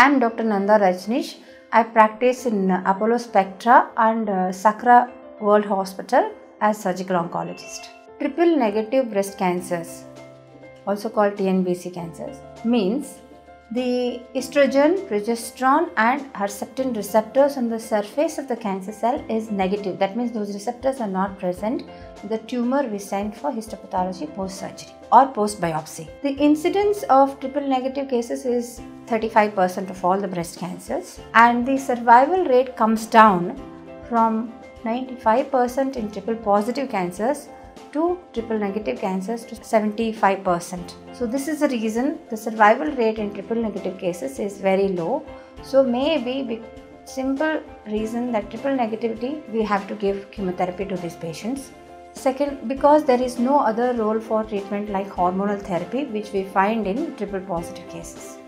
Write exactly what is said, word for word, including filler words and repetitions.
I am Doctor Nanda Rajaneesh. I practice in Apollo Spectra and Sakra World Hospital as surgical oncologist. Triple negative breast cancers, also called T N B C cancers, means the estrogen, progesterone and herceptin receptors on the surface of the cancer cell is negative. That means those receptors are not present. The tumor resigned for histopathology post-surgery or post-biopsy. The incidence of triple negative cases is thirty-five percent of all the breast cancers, and the survival rate comes down from ninety-five percent in triple positive cancers to triple negative cancers to seventy-five percent. So this is the reason the survival rate in triple negative cases is very low. So maybe the simple reason that triple negativity, we have to give chemotherapy to these patients. Second, because there is no other role for treatment like hormonal therapy, which we find in triple positive cases.